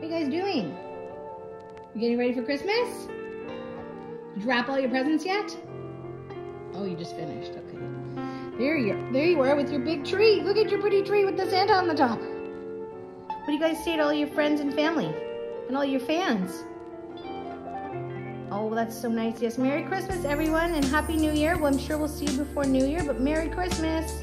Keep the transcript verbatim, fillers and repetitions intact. What are you guys doing? You getting ready for Christmas? Did you wrap all your presents yet? Oh, you just finished. Okay. There you, there you are with your big tree. Look at your pretty tree with the Santa on the top. What do you guys say to all your friends and family and all your fans? Oh, well, that's so nice. Yes, Merry Christmas, everyone, and Happy New Year. Well, I'm sure we'll see you before New Year, but Merry Christmas.